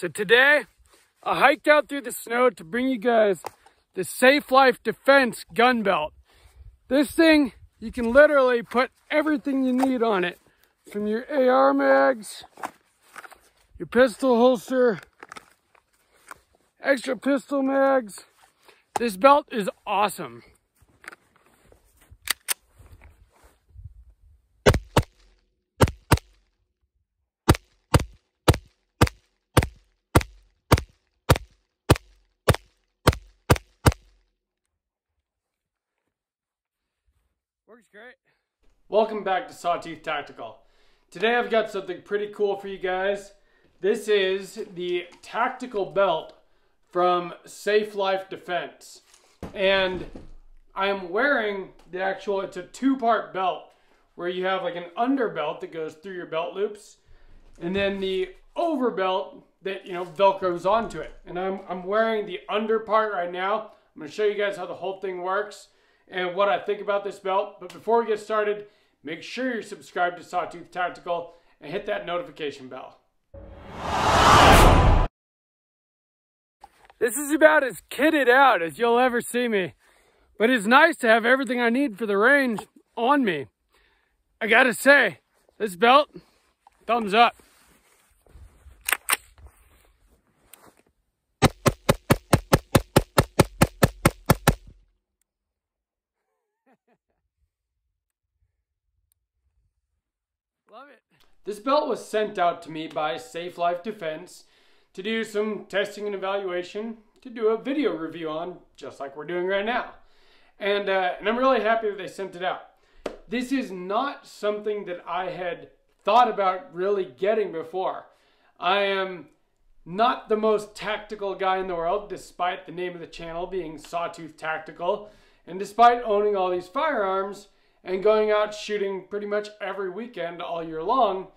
So today, I hiked out through the snow to bring you guys the Safe Life Defense gun belt. This thing, you can literally put everything you need on it. From your AR mags, your pistol holster, extra pistol mags. This belt is awesome. Works great. Welcome back to Sawtooth Tactical. Today I've got something pretty cool for you guys. This is the tactical belt from Safe Life Defense. And I am wearing the actual, it's a two-part belt where you have like an underbelt that goes through your belt loops and then the overbelt that, you know, velcros onto it. And I'm wearing the under part right now. I'm gonna show you guys how the whole thing works and what I think about this belt. But before we get started, make sure you're subscribed to Sawtooth Tactical and hit that notification bell. This is about as kitted out as you'll ever see me, but it's nice to have everything I need for the range on me. I gotta say, this belt, thumbs up. Love it. This belt was sent out to me by Safe Life Defense to do some testing and evaluation, to do a video review on, just like we're doing right now. And I'm really happy that they sent it out. This is not something that I had thought about really getting before. I am not the most tactical guy in the world, despite the name of the channel being Sawtooth Tactical, and despite owning all these firearms and going out shooting pretty much every weekend all year long.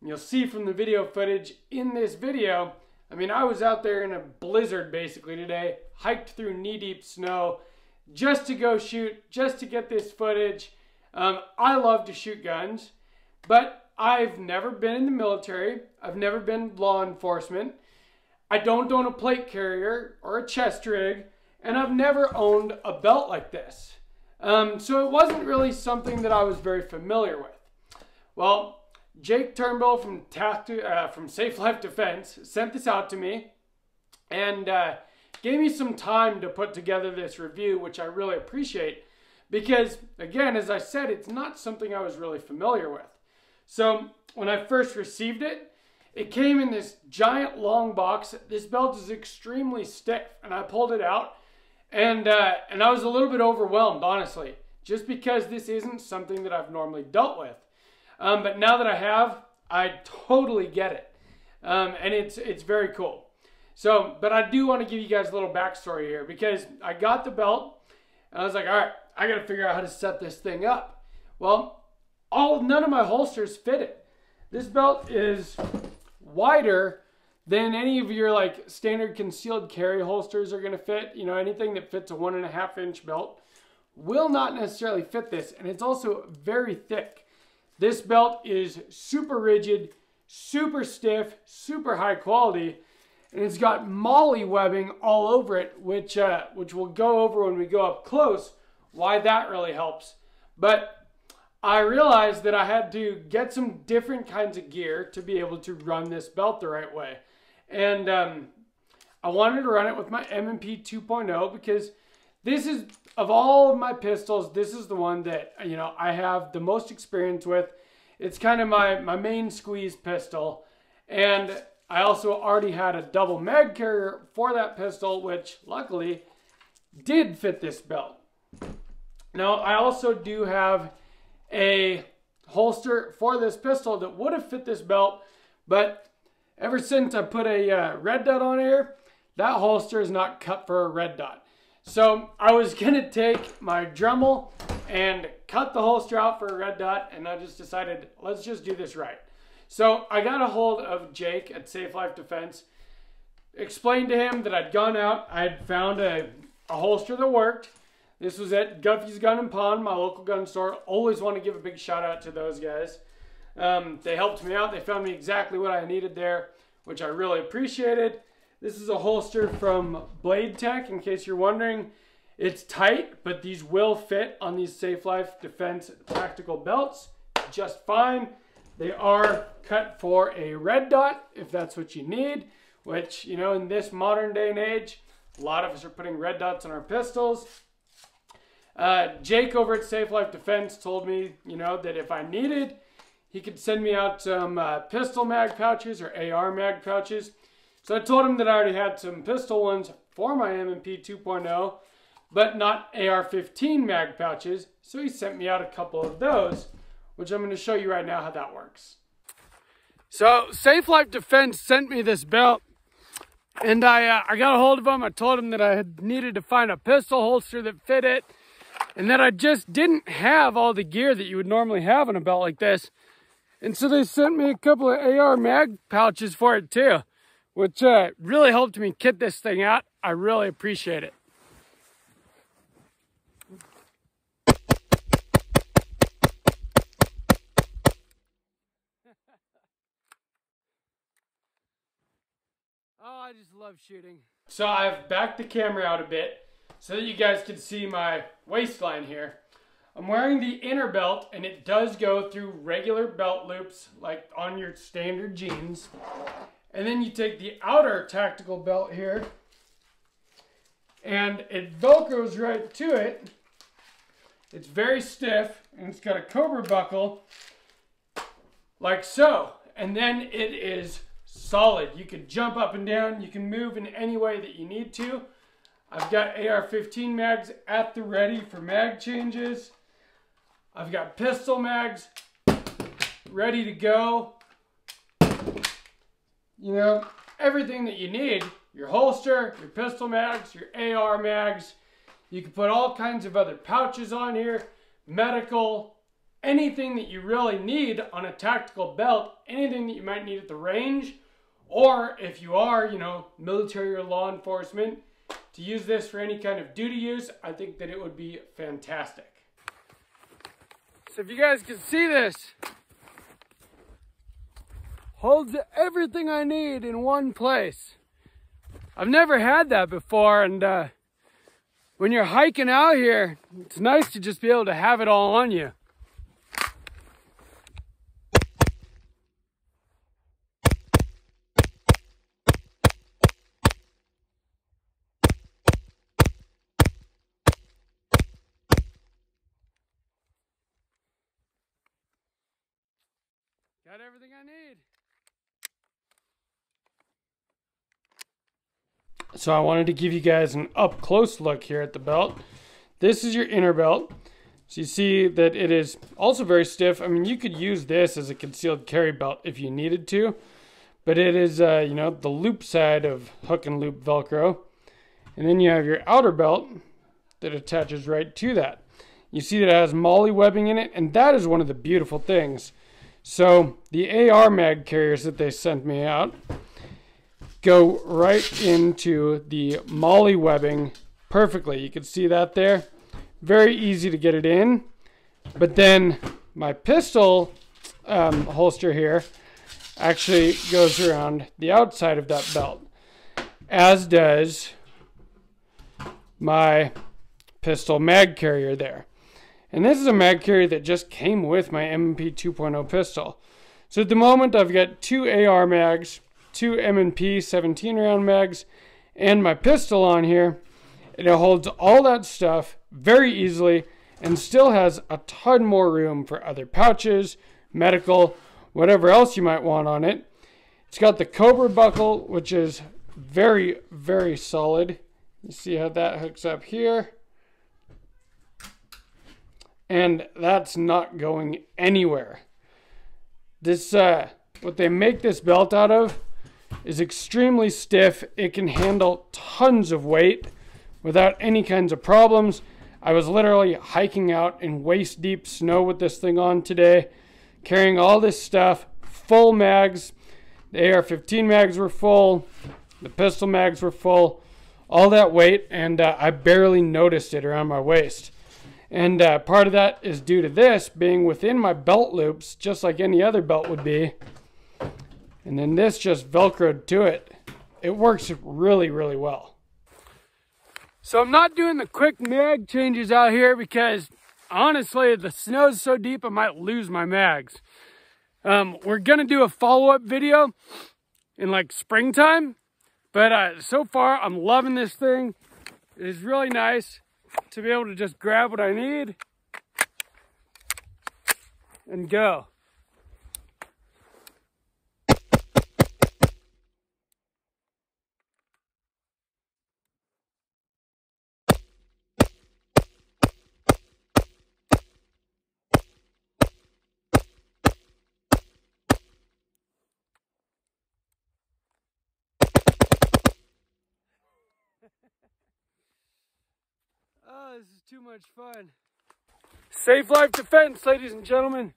And you'll see from the video footage in this video, I mean, I was out there in a blizzard basically today, hiked through knee-deep snow just to go shoot, just to get this footage. I love to shoot guns, but I've never been in the military. I've never been law enforcement. I don't own a plate carrier or a chest rig, and I've never owned a belt like this. So it wasn't really something that I was very familiar with. Well, Jake Turnbull from Safe Life Defense sent this out to me and gave me some time to put together this review, which I really appreciate because, again, as I said, it's not something I was really familiar with. So when I first received it, it came in this giant long box. This belt is extremely stiff, and I pulled it out. And I was a little bit overwhelmed, honestly, just because this isn't something that I've normally dealt with. But now that I have, I totally get it. And it's very cool. So, but I do want to give you guys a little backstory here because I got the belt and I was like, all right, I got to figure out how to set this thing up. Well, none of my holsters fit it. This belt is wider then any of your like standard concealed carry holsters are gonna fit. You know, anything that fits a 1.5-inch belt will not necessarily fit this. And it's also very thick. This belt is super rigid, super stiff, super high quality. And it's got MOLLE webbing all over it, which we'll go over when we go up close, why that really helps. But I realized that I had to get some different kinds of gear to be able to run this belt the right way. And I wanted to run it with my M&P 2.0 because this is, of all of my pistols, this is the one that, you know, I have the most experience with. It's kind of my main squeeze pistol. And I also already had a double mag carrier for that pistol, which luckily did fit this belt. Now, I also do have a holster for this pistol that would have fit this belt, but ever since I put a red dot on here, that holster is not cut for a red dot. So I was gonna take my Dremel and cut the holster out for a red dot, and I just decided, let's just do this right. So I got a hold of Jake at Safe Life Defense, explained to him that I'd gone out, I had found a holster that worked. This was at Guffey's Gun and Pond, my local gun store. Always want to give a big shout out to those guys. They helped me out. They found me exactly what I needed there. which I really appreciated. This is a holster from Blade Tech, in case you're wondering. It's tight, but these will fit on these Safe Life Defense tactical belts just fine. They are cut for a red dot, if that's what you need, which, you know, in this modern day and age, a lot of us are putting red dots on our pistols. Jake over at Safe Life Defense told me, you know, that if I needed, he could send me out some pistol mag pouches or AR mag pouches. So I told him that I already had some pistol ones for my M&P 2.0, but not AR-15 mag pouches. So he sent me out a couple of those, which I'm going to show you right now how that works. So Safe Life Defense sent me this belt, and I got a hold of him. I told him that I had needed to find a pistol holster that fit it, and that I just didn't have all the gear that you would normally have in a belt like this. And so they sent me a couple of AR mag pouches for it too, which really helped me kit this thing out. I really appreciate it. Oh, I just love shooting. So I've backed the camera out a bit so that you guys can see my waistline here. I'm wearing the inner belt, and it does go through regular belt loops like on your standard jeans. And then you take the outer tactical belt here, and it velcros right to it. It's very stiff, and it's got a Cobra buckle like so. And then it is solid. You can jump up and down. You can move in any way that you need to. I've got AR-15 mags at the ready for mag changes. I've got pistol mags ready to go. You know, everything that you need. Your holster, your pistol mags, your AR mags. You can put all kinds of other pouches on here. Medical. Anything that you really need on a tactical belt, anything that you might need at the range, or if you are, you know, military or law enforcement, to use this for any kind of duty use, I think that it would be fantastic. So if you guys can see this, holds everything I need in one place. I've never had that before, and when you're hiking out here, it's nice to just be able to have it all on you. Got everything I need. So I wanted to give you guys an up close look here at the belt. This is your inner belt. So you see that it is also very stiff. I mean, you could use this as a concealed carry belt if you needed to, but it is, you know, the loop side of hook and loop Velcro. And then you have your outer belt that attaches right to that. You see that it has MOLLE webbing in it, and that is one of the beautiful things. So the AR mag carriers that they sent me out go right into the MOLLE webbing perfectly. You can see that there. Very easy to get it in. But then my pistol holster here actually goes around the outside of that belt, as does my pistol mag carrier there. And this is a mag carrier that just came with my M&P 2.0 pistol. So at the moment, I've got two AR mags, two M&P 17 round mags, and my pistol on here. And it holds all that stuff very easily and still has a ton more room for other pouches, medical, whatever else you might want on it. It's got the Cobra buckle, which is very, very solid. You see how that hooks up here? And that's not going anywhere. This, what they make this belt out of is extremely stiff. It can handle tons of weight without any kinds of problems. I was literally hiking out in waist deep snow with this thing on today, carrying all this stuff, full mags. The AR-15 mags were full, the pistol mags were full, all that weight, and I barely noticed it around my waist. And part of that is due to this being within my belt loops, just like any other belt would be. And then this just Velcroed to it. It works really, really well. So I'm not doing the quick mag changes out here because honestly, the snow's so deep, I might lose my mags. We're gonna do a follow-up video in like springtime, but so far I'm loving this thing. It is really nice to be able to just grab what I need and go. Oh, this is too much fun. Safe Life Defense, ladies and gentlemen.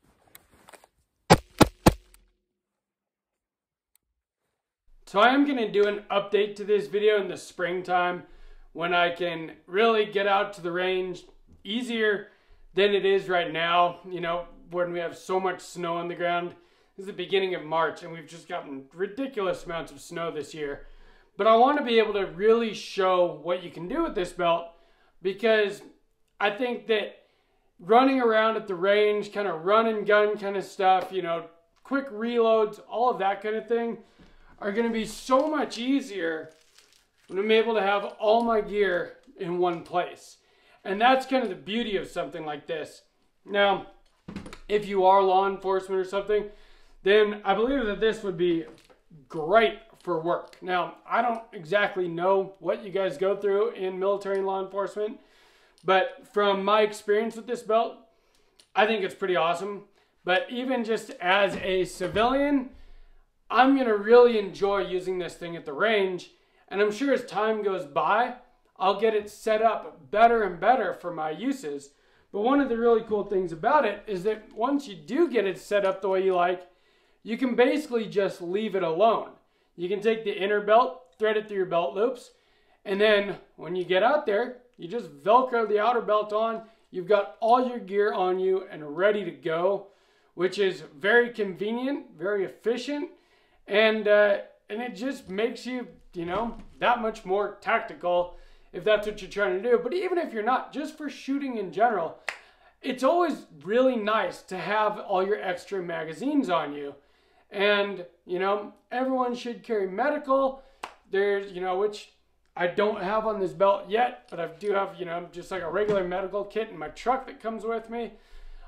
So I am going to do an update to this video in the springtime when I can really get out to the range easier than it is right now. You know, when we have so much snow on the ground. This is the beginning of March and we've just gotten ridiculous amounts of snow this year. But I want to be able to really show what you can do with this belt, because I think that running around at the range, kind of run and gun kind of stuff, you know, quick reloads, all of that kind of thing are gonna be so much easier when I'm able to have all my gear in one place. And that's kind of the beauty of something like this. Now, if you are law enforcement or something, then I believe that this would be great for work. Now, I don't exactly know what you guys go through in military and law enforcement, but from my experience with this belt, I think it's pretty awesome. But even just as a civilian, I'm gonna really enjoy using this thing at the range. And I'm sure as time goes by, I'll get it set up better and better for my uses. But one of the really cool things about it is that once you do get it set up the way you like, you can basically just leave it alone. You can take the inner belt, thread it through your belt loops, and then when you get out there, you just Velcro the outer belt on. You've got all your gear on you and ready to go, which is very convenient, very efficient, and it just makes you, you know, that much more tactical if that's what you're trying to do. But even if you're not, just for shooting in general, it's always really nice to have all your extra magazines on you. And, you know, everyone should carry medical. There's, you know, which I don't have on this belt yet, but I do have, you know, just like a regular medical kit in my truck that comes with me.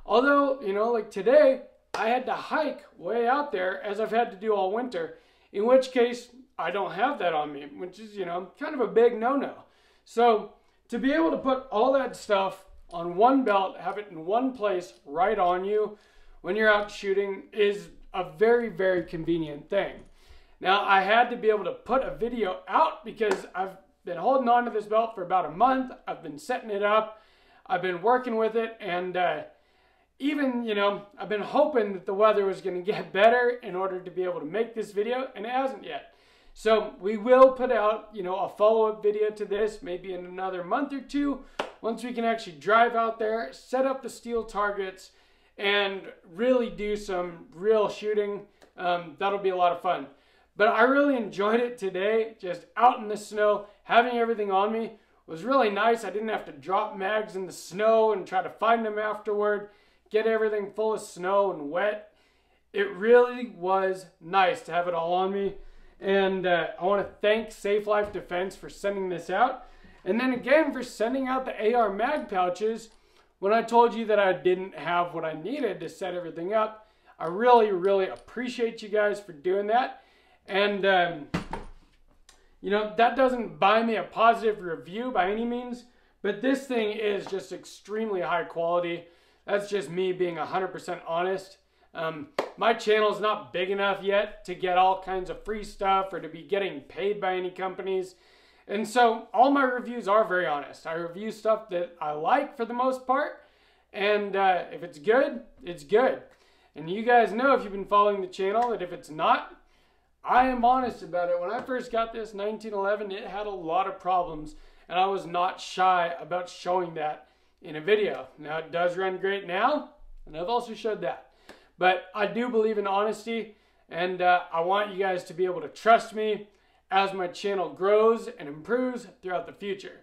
Although, you know, like today, I had to hike way out there as I've had to do all winter, in which case I don't have that on me, which is, you know, kind of a big no-no. So to be able to put all that stuff on one belt, have it in one place right on you when you're out shooting is a very, very convenient thing. Now, I had to be able to put a video out because I've been holding on to this belt for about a month. I've been setting it up. I've been working with it. And even, you know, I've been hoping that the weather was going to get better in order to be able to make this video, and it hasn't yet. So we will put out, you know, a follow-up video to this maybe in another month or two once we can actually drive out there, set up the steel targets, and really do some real shooting. That'll be a lot of fun. But I really enjoyed it today, just out in the snow, having everything on me was really nice. I didn't have to drop mags in the snow and try to find them afterward, get everything full of snow and wet. It really was nice to have it all on me. And I want to thank Safe Life Defense for sending this out. And then again for sending out the AR mag pouches. When I told you that I didn't have what I needed to set everything up, I really, really appreciate you guys for doing that. And, you know, that doesn't buy me a positive review by any means, but this thing is just extremely high quality. That's just me being 100% honest. My channel's not big enough yet to get all kinds of free stuff or to be getting paid by any companies. And so all my reviews are very honest. I review stuff that I like for the most part. And if it's good, it's good. And you guys know if you've been following the channel that if it's not, I am honest about it. When I first got this 1911, it had a lot of problems. And I was not shy about showing that in a video. Now it does run great now. And I've also showed that. But I do believe in honesty. And I want you guys to be able to trust me as my channel grows and improves throughout the future.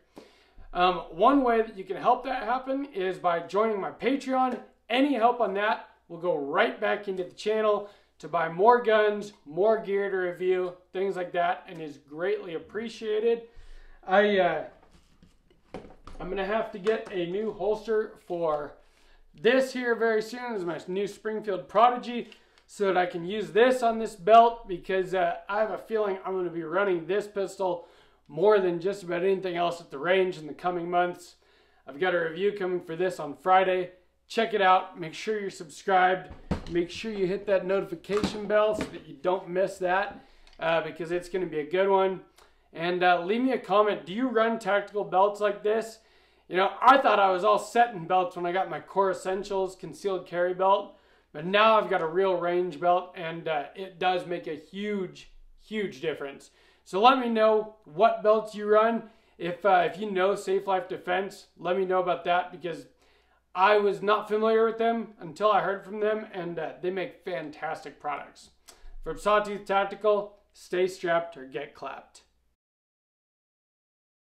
One way that you can help that happen is by joining my Patreon. Any help on that will go right back into the channel to buy more guns, more gear to review, things like that, and is greatly appreciated. I'm gonna have to get a new holster for this here very soon. This is my new Springfield Prodigy, so that I can use this on this belt, because I have a feeling I'm gonna be running this pistol more than just about anything else at the range in the coming months. I've got a review coming for this on Friday. Check it out. Make sure you're subscribed. Make sure you hit that notification bell so that you don't miss that, because it's going to be a good one. And leave me a comment. Do you run tactical belts like this? You know, I thought I was all set in belts when I got my Core Essentials concealed carry belt, but now I've got a real range belt, and it does make a huge, huge difference. So let me know what belts you run. If you know Safe Life Defense, let me know about that, because I was not familiar with them until I heard from them, and they make fantastic products. From Sawtooth Tactical, stay strapped or get clapped.